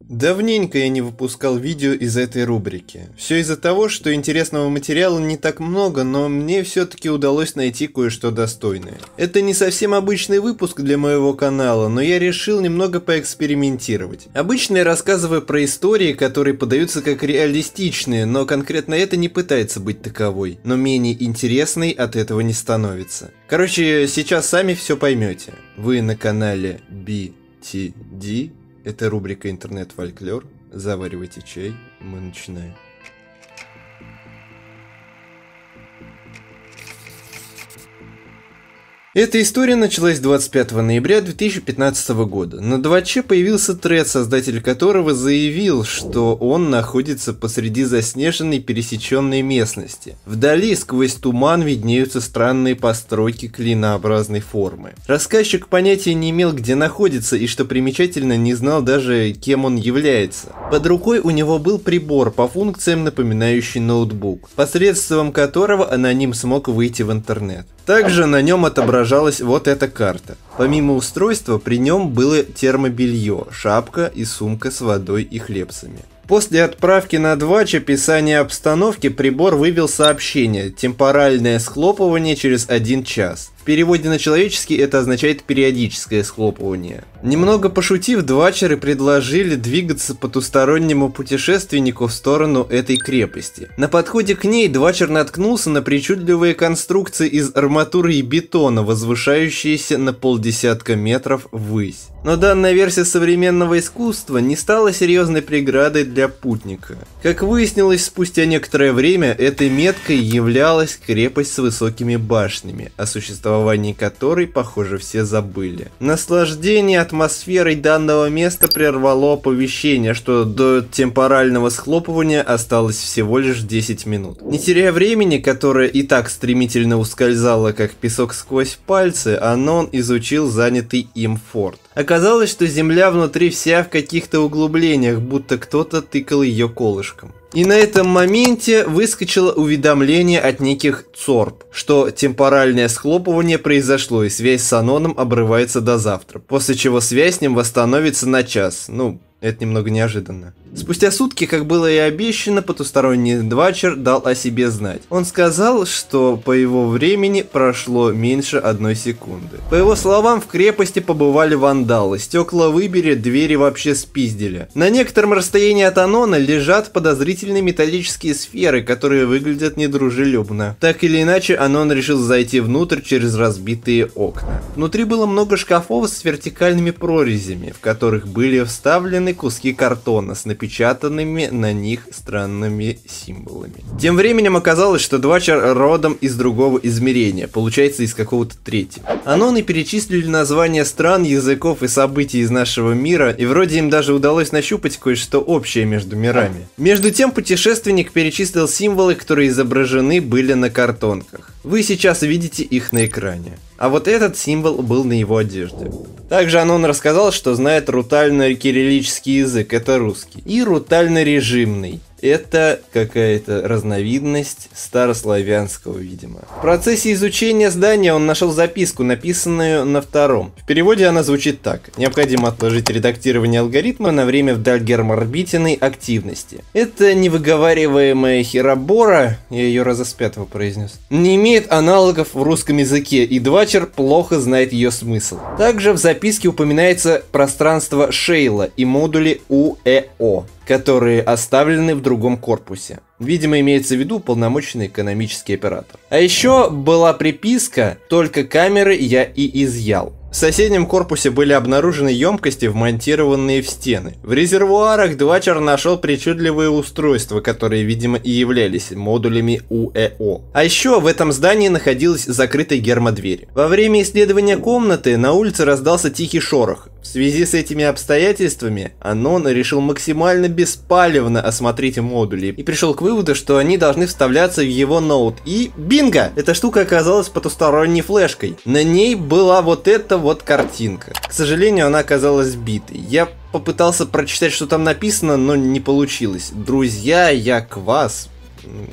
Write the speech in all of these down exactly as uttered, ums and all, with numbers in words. Давненько я не выпускал видео из этой рубрики. Все из-за того, что интересного материала не так много, но мне все-таки удалось найти кое-что достойное. Это не совсем обычный выпуск для моего канала, но я решил немного поэкспериментировать. Обычно я рассказываю про истории, которые подаются как реалистичные, но конкретно это не пытается быть таковой, но менее интересной от этого не становится. Короче, сейчас сами все поймете. Вы на канале би ти ди. Это рубрика «Интернет-фольклор». Заваривайте чай, мы начинаем. Эта история началась двадцать пятого ноября две тысячи пятнадцатого года. На Дваче появился тред, создатель которого заявил, что он находится посреди заснеженной пересеченной местности. Вдали сквозь туман виднеются странные постройки клинообразной формы. Рассказчик понятия не имел, где находится, и, что примечательно, не знал даже, кем он является. Под рукой у него был прибор, по функциям напоминающий ноутбук, посредством которого аноним смог выйти в интернет. Также на нем отображалась вот эта карта. Помимо устройства, при нем было термобелье, шапка и сумка с водой и хлебцами. После отправки на Двач описание обстановки прибор вывел сообщение «Темпоральное схлопывание через один час». В переводе на человеческий это означает периодическое схлопывание. Немного пошутив, двачеры предложили двигаться потустороннему путешественнику в сторону этой крепости. На подходе к ней двачер наткнулся на причудливые конструкции из арматуры и бетона, возвышающиеся на полдесятка метров ввысь. Но данная версия современного искусства не стала серьезной преградой для путника. Как выяснилось, спустя некоторое время этой меткой являлась крепость с высокими башнями, о существовании которой, похоже, все забыли. Наслаждение атмосферой данного места прервало оповещение, что до темпорального схлопывания осталось всего лишь десять минут. Не теряя времени, которое и так стремительно ускользало, как песок сквозь пальцы, Анон изучил занятый им форт. Оказалось, что земля внутри вся в каких-то углублениях, будто кто-то тыкал ее колышком. И на этом моменте выскочило уведомление от неких ЦОРП, что темпоральное схлопывание произошло и связь с Аноном обрывается до завтра, после чего связь с ним восстановится на час, ну... Это немного неожиданно. Спустя сутки, как было и обещано, потусторонний двачер дал о себе знать. Он сказал, что по его времени прошло меньше одной секунды. По его словам, в крепости побывали вандалы, стекла выбили, двери вообще спиздили. На некотором расстоянии от Анона лежат подозрительные металлические сферы, которые выглядят недружелюбно. Так или иначе, Анон решил зайти внутрь через разбитые окна. Внутри было много шкафов с вертикальными прорезями, в которых были вставлены куски картона с напечатанными на них странными символами. Тем временем оказалось, что двачер родом из другого измерения, получается из какого-то третьего. Аноны перечислили названия стран, языков и событий из нашего мира, и вроде им даже удалось нащупать кое-что общее между мирами. Между тем путешественник перечислил символы, которые изображены были на картонках. Вы сейчас видите их на экране. А вот этот символ был на его одежде. Также Анон рассказал, что знает рутально-кириллический язык, это русский, и рутально-режимный. Это какая-то разновидность старославянского, видимо. В процессе изучения здания он нашел записку, написанную на втором. В переводе она звучит так. Необходимо отложить редактирование алгоритма на время вдаль герморбитиной активности. Это невыговариваемая херобора, я ее раза с пятого произнес, не имеет аналогов в русском языке, и двачер плохо знает ее смысл. Также в записке упоминается пространство Шейла и модули УЭО, которые оставлены в другом корпусе. Видимо, имеется в виду полномочный экономический оператор. А еще была приписка «Только камеры я и изъял». В соседнем корпусе были обнаружены емкости, вмонтированные в стены. В резервуарах двачер нашел причудливые устройства, которые, видимо, и являлись модулями УЭО. А еще в этом здании находилась закрытая гермодверь. Во время исследования комнаты на улице раздался тихий шорох. В связи с этими обстоятельствами Анон решил максимально беспалевно осмотреть модули и пришел к выводу, что они должны вставляться в его ноут. И бинго! Эта штука оказалась потусторонней флешкой. На ней была вот эта вот картинка. К сожалению, она оказалась битой. Я попытался прочитать, что там написано, но не получилось. «Друзья, я к вас».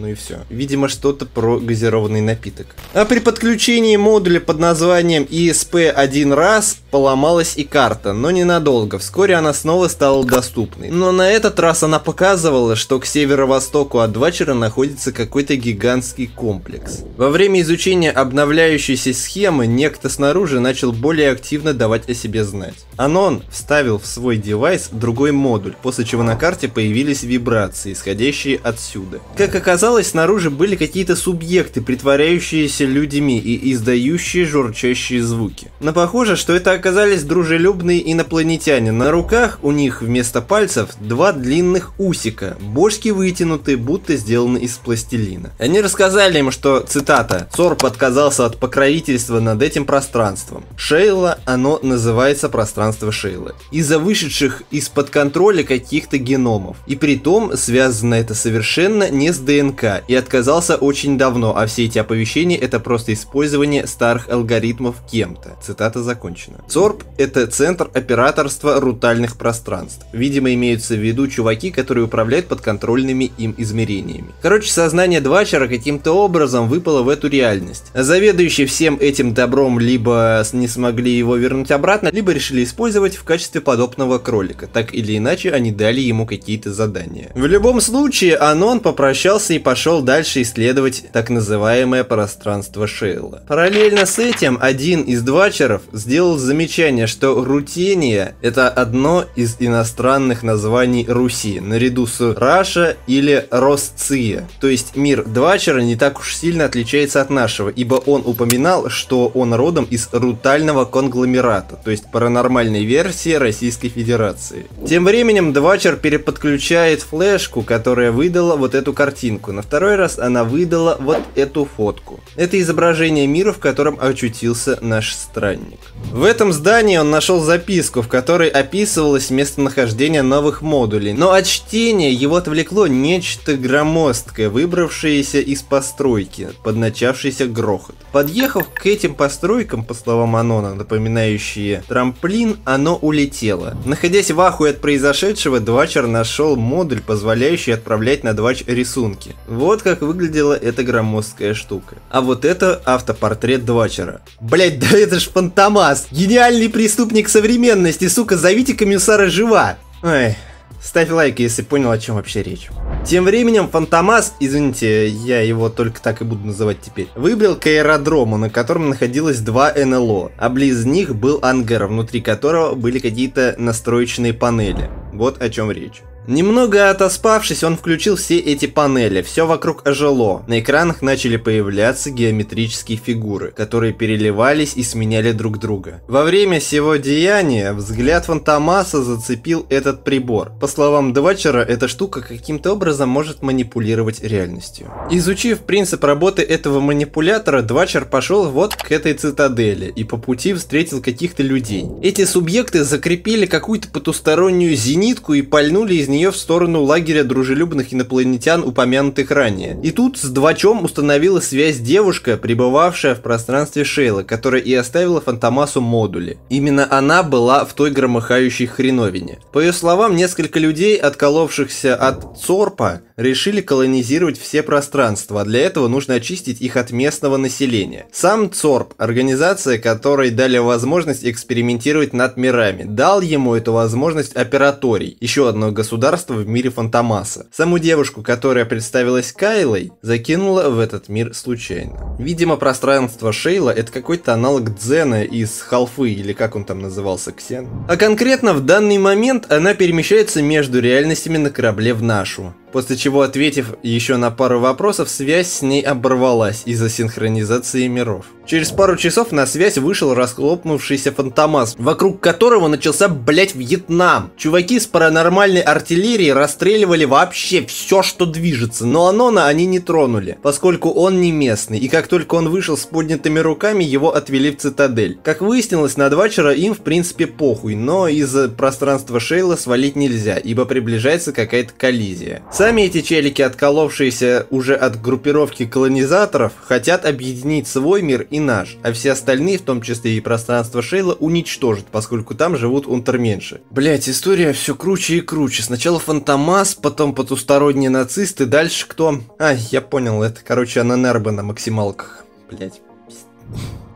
Ну и все. Видимо, что-то про газированный напиток. А при подключении модуля под названием и эс пи один раз Поломалась и карта, но ненадолго, вскоре она снова стала доступной. Но на этот раз она показывала, что к северо-востоку от Двачера находится какой-то гигантский комплекс. Во время изучения обновляющейся схемы, некто снаружи начал более активно давать о себе знать. Анон вставил в свой девайс другой модуль, после чего на карте появились вибрации, исходящие отсюда. Как оказалось, снаружи были какие-то субъекты, притворяющиеся людьми и издающие журчащие звуки. Но похоже, что это оказались дружелюбные инопланетяне. На руках у них вместо пальцев два длинных усика, бошки вытянутые, будто сделаны из пластилина. Они рассказали им, что, цитата, «ЦОРП отказался от покровительства над этим пространством. Шейла, оно называется пространство Шейлы. Из-за вышедших из-под контроля каких-то геномов. И притом связано это совершенно не с ДНК. И отказался очень давно, а все эти оповещения это просто использование старых алгоритмов кем-то». Цитата закончена. ЦОРП – это центр операторства рутальных пространств. Видимо, имеются в виду чуваки, которые управляют подконтрольными им измерениями. Короче, сознание Двачера каким-то образом выпало в эту реальность. Заведующие всем этим добром либо не смогли его вернуть обратно, либо решили использовать в качестве подобного кролика. Так или иначе, они дали ему какие-то задания. В любом случае, Анон попрощался и пошел дальше исследовать так называемое пространство Шейла. Параллельно с этим, один из Двачеров сделал замечание. Замечание, что рутения – это одно из иностранных названий Руси, наряду с Раша или Росция. То есть мир Двачера не так уж сильно отличается от нашего, ибо он упоминал, что он родом из рутального конгломерата, то есть паранормальной версии Российской Федерации. Тем временем Двачер переподключает флешку, которая выдала вот эту картинку. На второй раз она выдала вот эту фотку. Это изображение мира, в котором очутился наш странник. В этом В этом здании он нашел записку, в которой описывалось местонахождение новых модулей, но от чтения его отвлекло нечто громоздкое, выбравшееся из постройки, под начавшийся грохот. Подъехав к этим постройкам, по словам Анона, напоминающие трамплин, оно улетело. Находясь в ахуе от произошедшего, Двачер нашел модуль, позволяющий отправлять на Двач рисунки. Вот как выглядела эта громоздкая штука. А вот это автопортрет Двачера. Блять, да это ж Фантомас! Гениальный преступник современности, сука, зовите комиссара жива! Ой, ставь лайк, если понял, о чем вообще речь. Тем временем Фантомас, извините, я его только так и буду называть теперь, выбрел к аэродрому, на котором находилось два НЛО, а близ них был ангар, внутри которого были какие-то настроечные панели. Вот о чем речь. Немного отоспавшись, он включил все эти панели, все вокруг ожило. На экранах начали появляться геометрические фигуры, которые переливались и сменяли друг друга. Во время сего деяния взгляд Фантомаса зацепил этот прибор. По словам Двачера, эта штука каким-то образом может манипулировать реальностью. Изучив принцип работы этого манипулятора, Двачер пошел вот к этой цитадели и по пути встретил каких-то людей. Эти субъекты закрепили какую-то потустороннюю зенитку и пальнули из нее в сторону лагеря дружелюбных инопланетян, упомянутых ранее. И тут с Двачом установила связь девушка, пребывавшая в пространстве Шейла, которая и оставила Фантомасу модули. Именно она была в той громыхающей хреновине. По ее словам, несколько людей, отколовшихся от ЦОРПа, решили колонизировать все пространства, а для этого нужно очистить их от местного населения. Сам ЦОРП, организация, которой дали возможность экспериментировать над мирами, дал ему эту возможность операторий, еще одно государство в мире Фантомаса. Саму девушку, которая представилась Кайлой, закинула в этот мир случайно. Видимо, пространство Шейла это какой-то аналог Дзена из Халфы, или как он там назывался, Ксен. А конкретно в данный момент она перемещается между реальностями на корабле в нашу. После чего, ответив еще на пару вопросов, связь с ней оборвалась из-за синхронизации миров. Через пару часов на связь вышел расхлопнувшийся Фантомас, вокруг которого начался, блять, Вьетнам. Чуваки с паранормальной артиллерией расстреливали вообще все, что движется, но Анона они не тронули, поскольку он не местный, и как только он вышел с поднятыми руками, его отвели в цитадель. Как выяснилось, на Двачера им в принципе похуй, но из-за пространства Шейла свалить нельзя, ибо приближается какая-то коллизия. Сами эти челики, отколовшиеся уже от группировки колонизаторов, хотят объединить свой мир и наш, а все остальные, в том числе и пространство Шейла, уничтожат, поскольку там живут унтерменши. Блять, история все круче и круче. Сначала Фантомас, потом потусторонние нацисты, дальше кто? А, я понял, это, короче, Ананерба на максималках. Блять.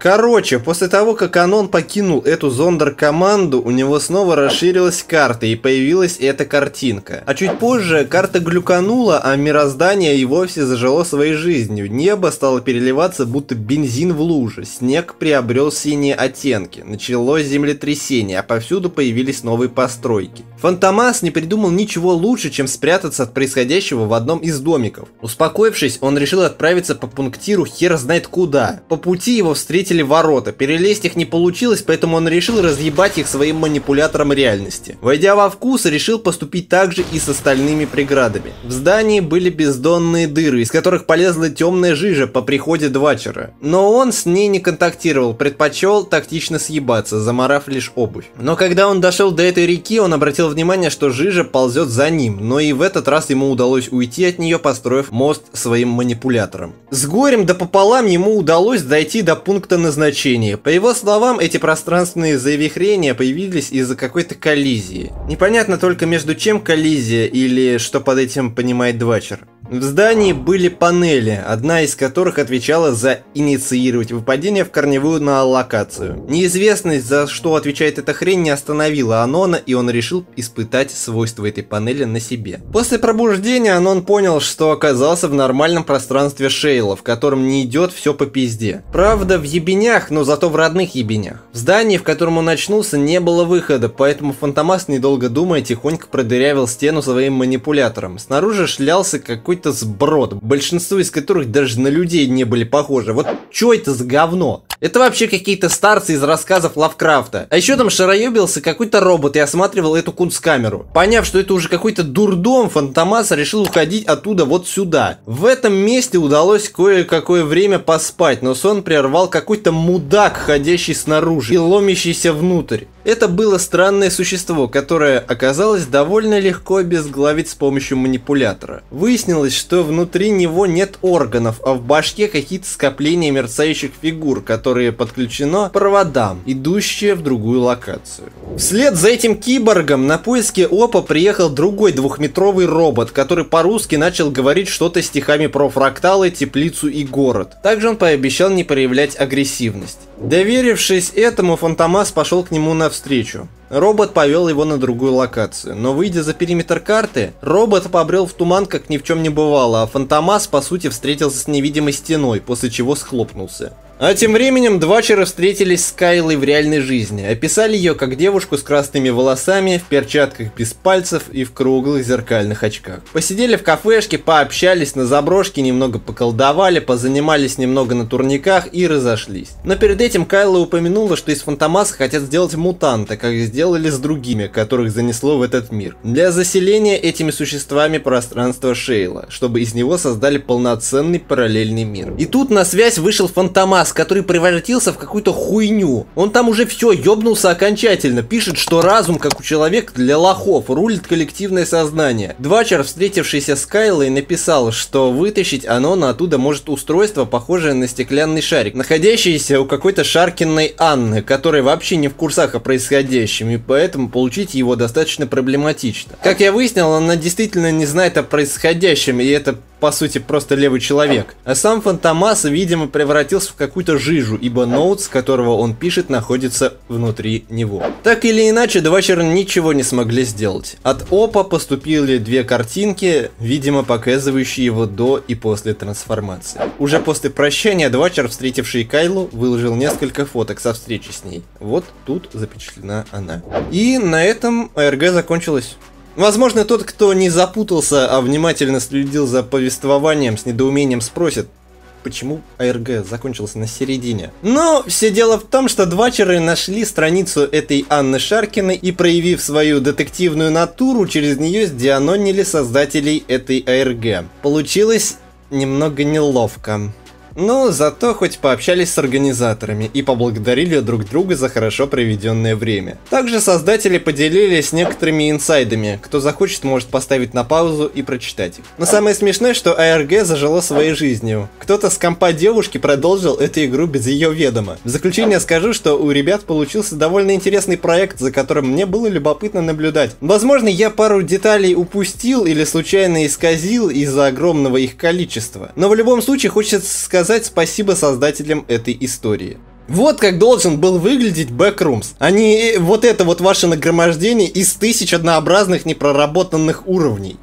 Короче, после того, как Анон покинул эту зондеркоманду, у него снова расширилась карта и появилась эта картинка. А чуть позже карта глюканула, а мироздание и вовсе зажило своей жизнью. Небо стало переливаться, будто бензин в луже, снег приобрел синие оттенки, началось землетрясение, а повсюду появились новые постройки. Фантомас не придумал ничего лучше, чем спрятаться от происходящего в одном из домиков. Успокоившись, он решил отправиться по пунктиру хер знает куда. По пути его встретили ворота. Перелезть их не получилось, поэтому он решил разъебать их своим манипулятором реальности. Войдя во вкус, решил поступить так же и с остальными преградами. В здании были бездонные дыры, из которых полезла темная жижа по приходе Двачера. Но он с ней не контактировал, предпочел тактично съебаться, замарав лишь обувь. Но когда он дошел до этой реки, он обратил внимание, что жижа ползет за ним, но и в этот раз ему удалось уйти от нее, построив мост своим манипулятором. С горем да пополам ему удалось дойти до пункта назначение. По его словам, эти пространственные завихрения появились из-за какой-то коллизии. Непонятно только, между чем коллизия или что под этим понимает Двачер. В здании были панели, одна из которых отвечала за инициировать выпадение в корневую налокацию. Неизвестность, за что отвечает эта хрень, не остановила Анона, и он решил испытать свойства этой панели на себе. После пробуждения Анон понял, что оказался в нормальном пространстве Шейла, в котором не идет все по пизде. Правда, в ебенях, но зато в родных ебенях. В здании, в котором он очнулся, не было выхода, поэтому Фантомас, недолго думая, тихонько продырявил стену своим манипулятором. Снаружи шлялся какой-то сброд, большинство из которых даже на людей не были похожи. Вот чё это за говно? Это вообще какие-то старцы из рассказов Лавкрафта. А еще там шароебился какой-то робот и осматривал эту кунсткамеру. Поняв, что это уже какой-то дурдом, Фантомас решил уходить оттуда вот сюда. В этом месте удалось кое-какое время поспать, но сон прервал какой-то мудак, ходящий снаружи и ломящийся внутрь. Это было странное существо, которое оказалось довольно легко обезглавить с помощью манипулятора. Выяснилось, что внутри него нет органов, а в башке какие-то скопления мерцающих фигур, которые подключено к проводам, идущие в другую локацию. Вслед за этим киборгом на поиски Опа приехал другой двухметровый робот, который по-русски начал говорить что-то стихами про фракталы, теплицу и город. Также он пообещал не проявлять агрессивность. Доверившись этому, Фантомас пошел к нему навстречу. Робот повел его на другую локацию, но выйдя за периметр карты, робот побрел в туман, как ни в чем не бывало, а Фантомас по сути встретился с невидимой стеной, после чего схлопнулся. А тем временем Двачера встретились с Кайлой в реальной жизни, описали ее как девушку с красными волосами, в перчатках без пальцев и в круглых зеркальных очках. Посидели в кафешке, пообщались на заброшке, немного поколдовали, позанимались немного на турниках и разошлись. Но перед этим Кайла упомянула, что из Фантомаса хотят сделать мутанта, как сделали с другими, которых занесло в этот мир. Для заселения этими существами пространство Шейла, чтобы из него создали полноценный параллельный мир. И тут на связь вышел Фантомас, который превратился в какую-то хуйню. Он там уже все, ёбнулся окончательно. Пишет, что разум, как у человека, для лохов, рулит коллективное сознание. Двачер, встретившийся с Кайлой, написал, что вытащить Анона оттуда может устройство, похожее на стеклянный шарик, находящееся у какой-то Шаркиной Анны, которая вообще не в курсах о происходящем, и поэтому получить его достаточно проблематично. Как я выяснил, она действительно не знает о происходящем, и это, по сути, просто левый человек. А сам Фантомас, видимо, превратился в какую-то жижу, ибо ноут, с которого он пишет, находится внутри него. Так или иначе, Двачер ничего не смогли сделать. От Опа поступили две картинки, видимо, показывающие его до и после трансформации. Уже после прощания Двачер, встретивший Кайлу, выложил несколько фоток со встречи с ней. Вот тут запечатлена она. И на этом эй ар джи закончилась. Возможно, тот, кто не запутался, а внимательно следил за повествованием, с недоумением спросит, почему эй ар джи закончился на середине. Но все дело в том, что Двачеры нашли страницу этой Анны Шаркиной и, проявив свою детективную натуру, через нее сдианонили создателей этой эй ар джи. Получилось немного неловко. Но зато хоть пообщались с организаторами и поблагодарили друг друга за хорошо проведенное время. Также создатели поделились некоторыми инсайдами, кто захочет, может поставить на паузу и прочитать их. Но самое смешное, что эй ар джи зажило своей жизнью. Кто-то с компа девушки продолжил эту игру без ее ведома. В заключение скажу, что у ребят получился довольно интересный проект, за которым мне было любопытно наблюдать. Возможно, я пару деталей упустил или случайно исказил из-за огромного их количества. Но в любом случае хочется сказать спасибо создателям этой истории. Вот как должен был выглядеть Backrooms, а не вот это вот ваше нагромождение из тысяч однообразных непроработанных уровней.